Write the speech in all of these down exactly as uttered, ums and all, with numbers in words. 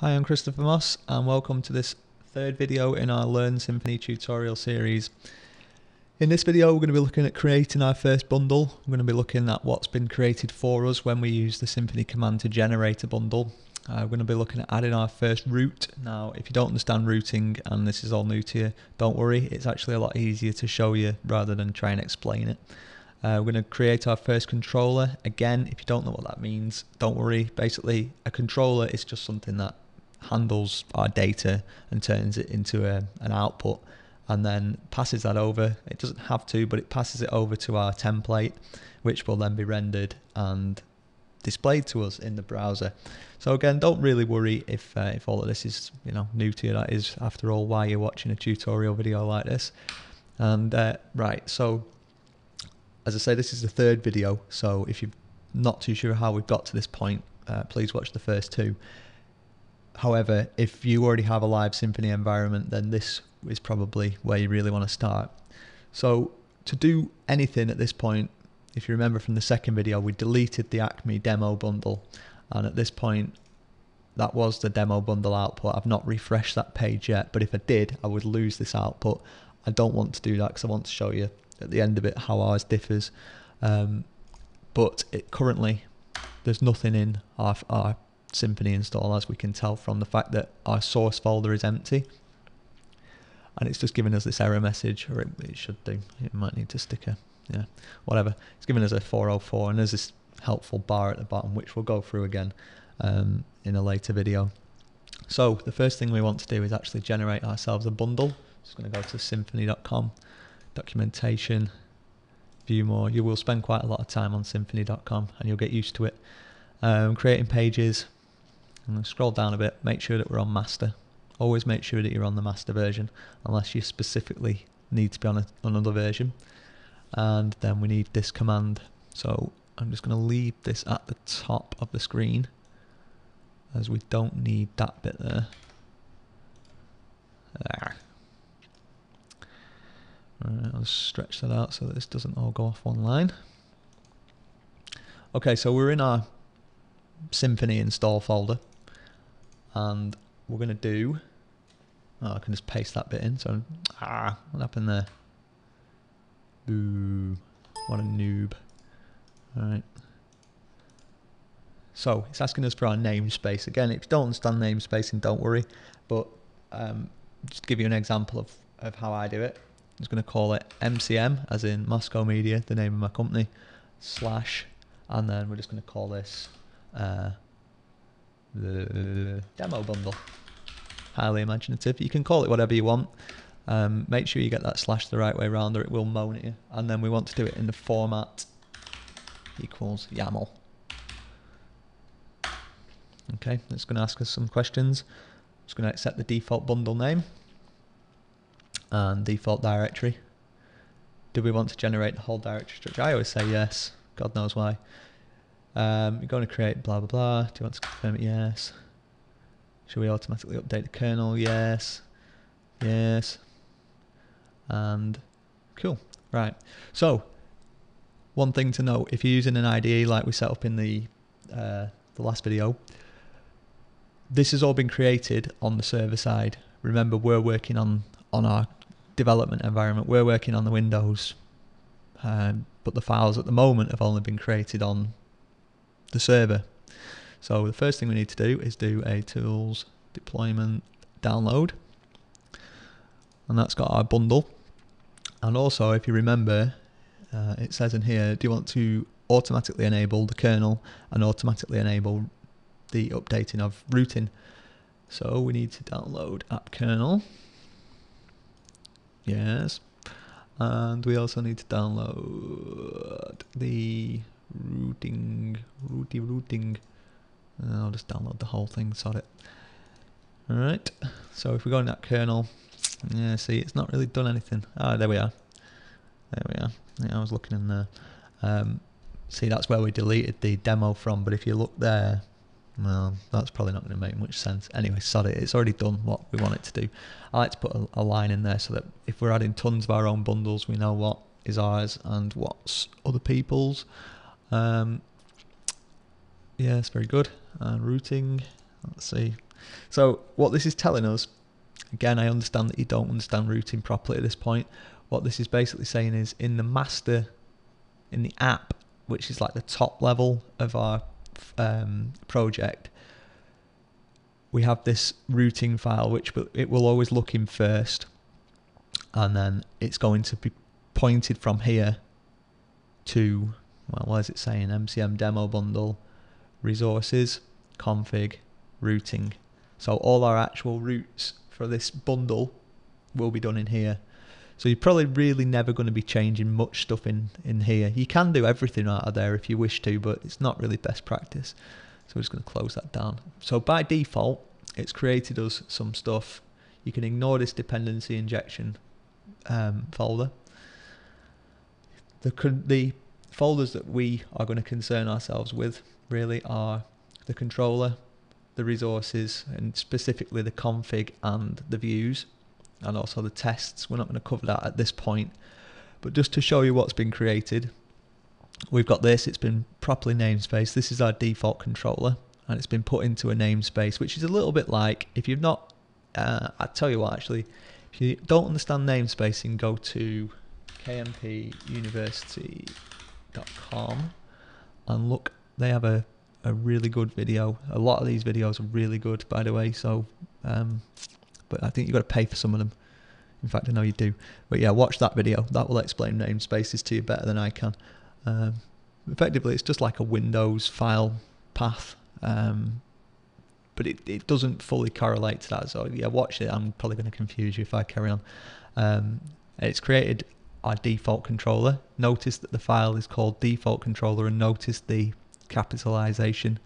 Hi, I'm Christopher Moss and welcome to this third video in our Learn Symfony tutorial series. In this video we're going to be looking at creating our first bundle. We're going to be looking at what's been created for us when we use the Symfony command to generate a bundle. Uh, we're going to be looking at adding our first route. Now if you don't understand routing and this is all new to you, don't worry, it's actually a lot easier to show you rather than try and explain it. Uh, we're going to create our first controller. Again, if you don't know what that means, don't worry. Basically a controller is just something that handles our data and turns it into a, an output and then passes that over. It doesn't have to, but it passes it over to our template, which will then be rendered and displayed to us in the browser. So again, don't really worry if uh, if all of this is, you know, new to you. That is, after all, why you're watching a tutorial video like this. And uh, right, so as I say, this is the third video, so if you're not too sure how we've got to this point, uh, please watch the first two. However, if you already have a live Symfony environment, then this is probably where you really want to start. So to do anything at this point, if you remember from the second video, we deleted the Acme demo bundle. And at this point, that was the demo bundle output. I've not refreshed that page yet, but if I did, I would lose this output. I don't want to do that because I want to show you at the end of it how ours differs. Um, but it currently, there's nothing in our, our Symfony install, as we can tell from the fact that our source folder is empty, and it's just giving us this error message, or it, it should do. It might need to stick a, yeah, whatever. It's giving us a four oh four, and there's this helpful bar at the bottom which we'll go through again um, in a later video. So the first thing we want to do is actually generate ourselves a bundle. Just going to go to symfony dot com, documentation, view more. You will spend quite a lot of time on symfony dot com and you'll get used to it. Um, creating pages. I'm going to scroll down a bit, make sure that we're on master. Always make sure that you're on the master version unless you specifically need to be on a, another version. And then we need this command. So I'm just going to leave this at the top of the screen as we don't need that bit there. There. Alright, I'll stretch that out so that this doesn't all go off one line. Okay, so we're in our Symfony install folder and we're going to do, oh, I can just paste that bit in. So ah, what happened there? Ooh, what a noob. Alright, so it's asking us for our namespace. Again, if you don't understand namespacing, don't worry, but um, just to give you an example of, of how I do it, I'm just going to call it M C M, as in Moscow Media, the name of my company, slash, and then we're just going to call this Uh, the demo bundle. Highly imaginative. You can call it whatever you want. Um, make sure you get that slash the right way around or it will moan at you. And then we want to do it in the format equals YAML. Okay, it's going to ask us some questions. I'm just going to accept the default bundle name and default directory. Do we want to generate the whole directory structure? I always say yes. God knows why. Um, you're going to create blah blah blah. Do you want to confirm it? Yes. Should we automatically update the kernel? Yes. Yes. And cool. Right. So one thing to note, if you're using an I D E like we set up in the uh, the last video, this has all been created on the server side. Remember, we're working on on our development environment. We're working on the Windows, um, but the files at the moment have only been created on the server. So the first thing we need to do is do a tools deployment download, and that's got our bundle. And also, if you remember, uh, it says in here, do you want to automatically enable the kernel and automatically enable the updating of routing? So we need to download app kernel, yes, and we also need to download the routing, routy routing. I'll just download the whole thing, sod it. Alright, so if we go in that kernel, yeah, see, it's not really done anything. Ah, there we are. There we are. Yeah, I was looking in there. Um, see, that's where we deleted the demo from, but if you look there, well, that's probably not going to make much sense. Anyway, sod it, it's already done what we want it to do. I like to put a, a line in there so that if we're adding tons of our own bundles, we know what is ours and what's other people's. Um, yes, very good. Uh, routing, let's see, So what this is telling us, again, I understand that you don't understand routing properly at this point. What this is basically saying is in the master, in the app, which is like the top level of our um, project, we have this routing file, which it will always look in first, and then it's going to be pointed from here to, well, what is it saying? M C M demo bundle, resources, config, routing. So all our actual routes for this bundle will be done in here. So you're probably really never going to be changing much stuff in, in here. You can do everything out of there if you wish to, but it's not really best practice. So we're just going to close that down. So by default, it's created us some stuff. You can ignore this dependency injection um, folder. The, the folders that we are going to concern ourselves with really are the controller, the resources, and specifically the config and the views, and also the tests. We're not going to cover that at this point, but just to show you what's been created, we've got this. It's been properly namespaced. This is our default controller, and it's been put into a namespace, which is a little bit like, if you've not, uh, I tell you what actually, if you don't understand namespacing, go to K M P University dot com and look, they have a, a really good video. A lot of these videos are really good, by the way, so um, but I think you've got to pay for some of them. In fact, I know you do. But yeah, watch that video. That will explain namespaces to you better than I can. Um, effectively, it's just like a Windows file path, um, but it, it doesn't fully correlate to that. So yeah, watch it. I'm probably going to confuse you if I carry on. Um, it's created our default controller. Notice that the file is called default controller, and notice the capitalization.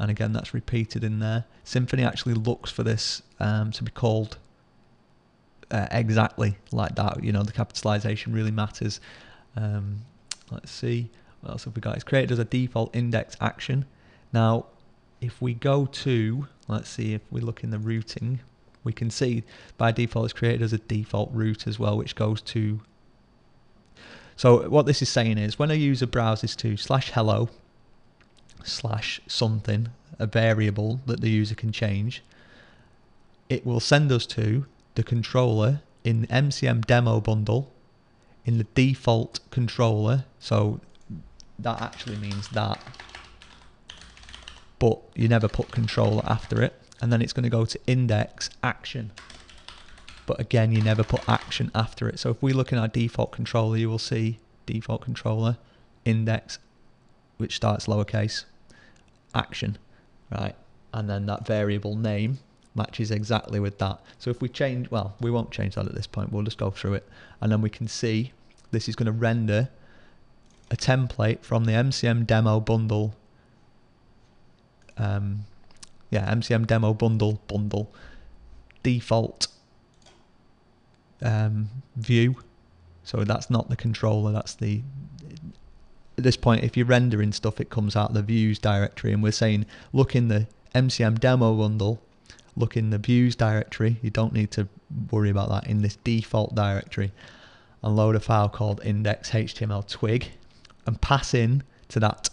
And again, that's repeated in there. Symfony actually looks for this um, to be called uh, exactly like that. You know, the capitalization really matters. Um, let's see, what else have we got? It's created as a default index action. Now, if we go to, let's see, if we look in the routing, we can see by default it's created as a default route as well, which goes to. So what this is saying is when a user browses to slash hello, slash something, a variable that the user can change, it will send us to the controller in the M C M demo bundle in the default controller. So that actually means that, but you never put controller after it, and then it's going to go to index action, but again you never put action after it. So if we look in our default controller, you will see default controller index, which starts lowercase, action, right? And then that variable name matches exactly with that. So if we change, well, we won't change that at this point, we'll just go through it. And then we can see this is going to render a template from the M C M demo bundle. Um, yeah, M C M demo bundle, bundle, default um, view. So that's not the controller, that's the, at this point, if you're rendering stuff, it comes out of the views directory, and we're saying look in the M C M demo bundle, look in the views directory, you don't need to worry about that, in this default directory, and load a file called index.html twig, and pass in to that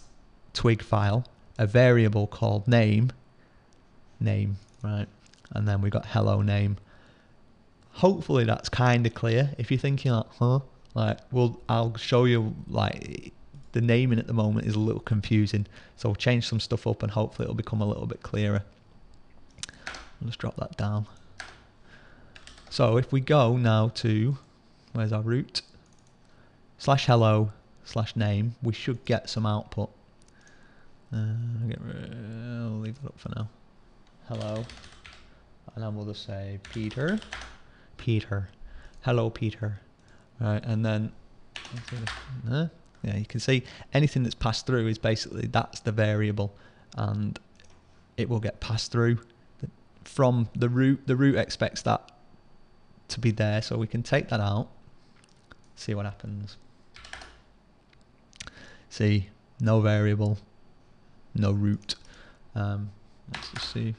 twig file a variable called name, name, right? And then we got hello name. Hopefully that's kind of clear. If you're thinking like, huh, like, well, I'll show you, like, the naming at the moment is a little confusing, so we'll change some stuff up and hopefully it'll become a little bit clearer. I'll just drop that down. So if we go now to, where's our route? Slash hello, slash name, we should get some output. Uh, get rid, I'll leave it up for now. Hello, and then we'll just say Peter, Peter, hello Peter. All right, and then, uh, yeah, you can see anything that's passed through is basically, that's the variable, and it will get passed through from the root. The root expects that to be there, so we can take that out, see what happens. See, no variable, no root. Um, let's just see.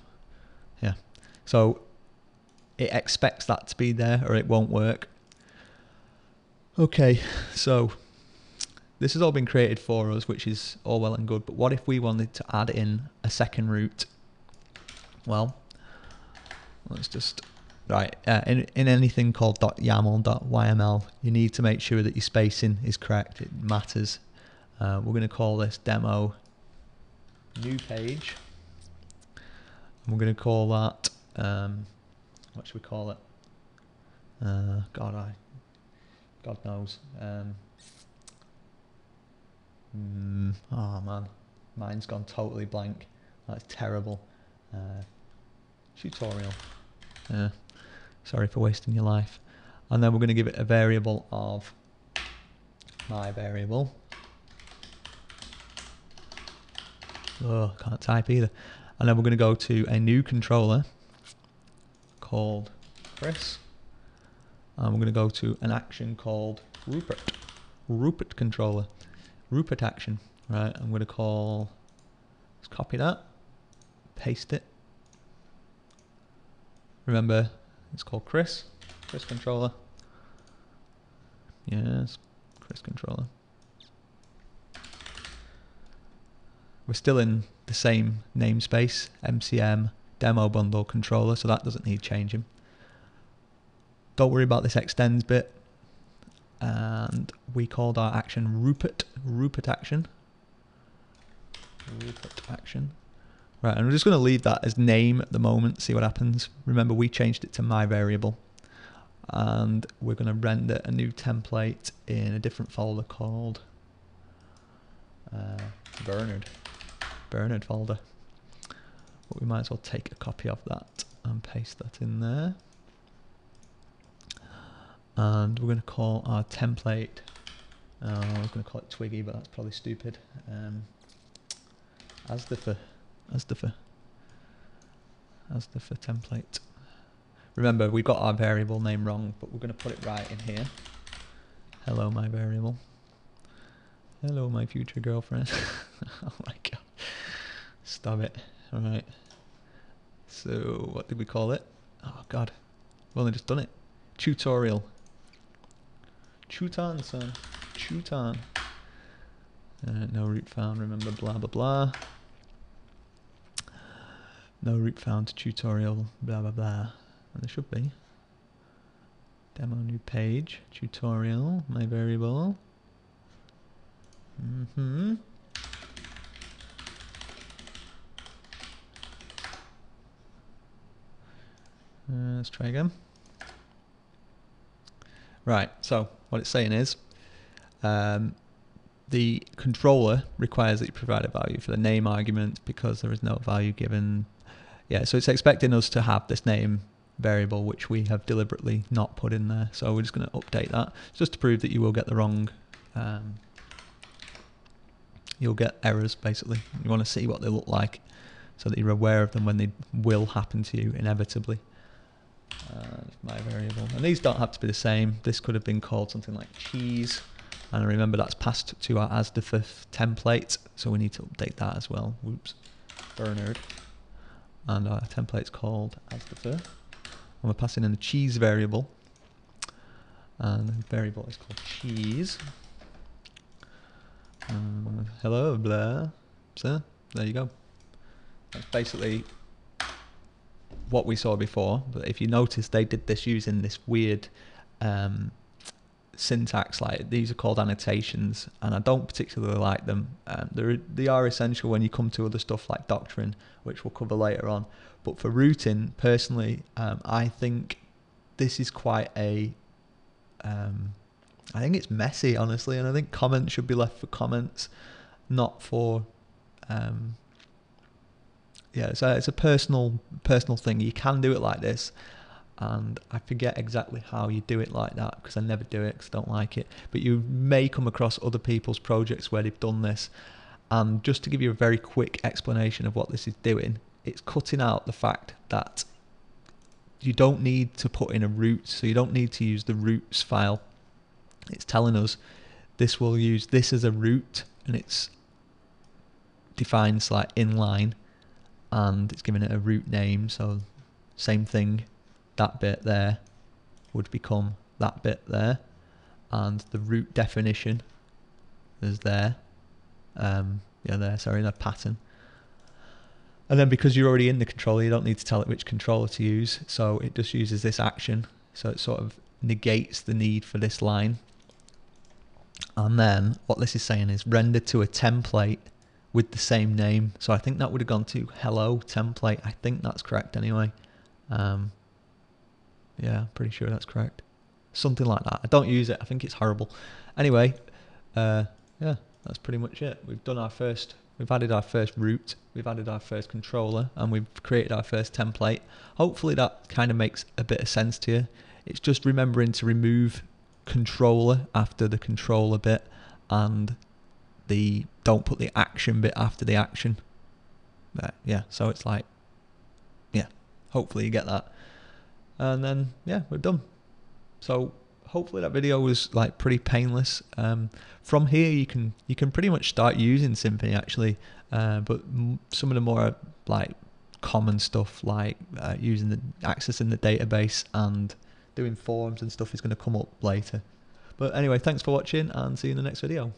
Yeah, so it expects that to be there or it won't work. Okay, so this has all been created for us, which is all well and good, but what if we wanted to add in a second route? Well, Let's just, right, uh, in, in anything called .yaml, .yml, you need to make sure that your spacing is correct. It matters. Uh, we're going to call this demo new page. And we're going to call that, um, what should we call it? Uh, God, I, God knows. Um, mm, oh man, mine's gone totally blank. That's terrible. Uh, tutorial. Yeah. Sorry for wasting your life. And then we're going to give it a variable of my variable. Oh, can't type either. And then we're going to go to a new controller called Chris. And we're going to go to an action called Rupert. Rupert controller. Rupert action. Right, I'm going to call... Let's copy that. Paste it. Remember, it's called Chris. Chris controller. Yes, Chris controller. We're still in the same namespace, M C M, demo bundle controller, so that doesn't need changing. Don't worry about this extends bit. And we called our action Rupert, Rupert action. Rupert action. Right, and we're just going to leave that as name at the moment, see what happens. Remember, we changed it to my variable. And we're going to render a new template in a different folder called uh, Bernard. Bernard folder. But we might as well take a copy of that and paste that in there. And we're going to call our template, uh, I was going to call it Twiggy, but that's probably stupid. Um, as the for, as the for, as the for template. Remember, we've got our variable name wrong, but we're going to put it right in here. Hello, my variable. Hello, my future girlfriend. Oh my god. Stop it. All right. So what did we call it? Oh god. Well, I just done it. Tutorial. Chutan, son. Chutan. Uh, no root found, remember, blah, blah, blah. No root found tutorial, blah, blah, blah. And there should be. Demo new page, tutorial, my variable. Mm-hmm. Uh, let's try again. Right, so what it's saying is um, the controller requires that you provide a value for the name argument because there is no value given. Yeah, so it's expecting us to have this name variable, which we have deliberately not put in there. So we're just going to update that just to prove that you will get the wrong, um, you'll get errors basically. You want to see what they look like so that you're aware of them when they will happen to you inevitably. Uh, my variable, and these don't have to be the same. This could have been called something like cheese, and I remember that's passed to our asdefif template, so we need to update that as well. Whoops, Bernard, and our template's called asdefif, and we're passing in the cheese variable, and the variable is called cheese. Um, hello, Blair, so there you go. That's basically what we saw before, but if you notice, they did this using this weird um, syntax. Like, these are called annotations, and I don't particularly like them. Um, they're, they are essential when you come to other stuff like doctrine, which we'll cover later on. But for routing, personally, um, I think this is quite a... Um, I think it's messy, honestly, and I think comments should be left for comments, not for... Um, Yeah, so it's a personal personal thing. You can do it like this, and I forget exactly how you do it like that because I never do it because I don't like it. But you may come across other people's projects where they've done this. And just to give you a very quick explanation of what this is doing, it's cutting out the fact that you don't need to put in a root, so you don't need to use the roots file. It's telling us this will use this as a root, and it's defines like inline. And it's giving it a root name, so same thing, that bit there would become that bit there, and the root definition is there, um, yeah there, sorry, the pattern, And then because you're already in the controller, you don't need to tell it which controller to use. So it just uses this action. So it sort of negates the need for this line. And then what this is saying is render to a template with the same name. So I think that would have gone to hello template. I think that's correct anyway. Um, yeah, I'm pretty sure that's correct. Something like that. I don't use it. I think it's horrible. Anyway, uh, yeah, that's pretty much it. We've done our first... We've added our first route, we've added our first controller, and we've created our first template. Hopefully that kind of makes a bit of sense to you. It's just remembering to remove controller after the controller bit, and the don't put the action bit after the action. But yeah, so it's like, yeah, hopefully you get that. And then, yeah, we're done. So hopefully that video was like pretty painless. Um, from here you can you can pretty much start using Symfony actually, uh, but m some of the more like common stuff like uh, using the accessing the database and doing forms and stuff is going to come up later. But anyway, thanks for watching and see you in the next video.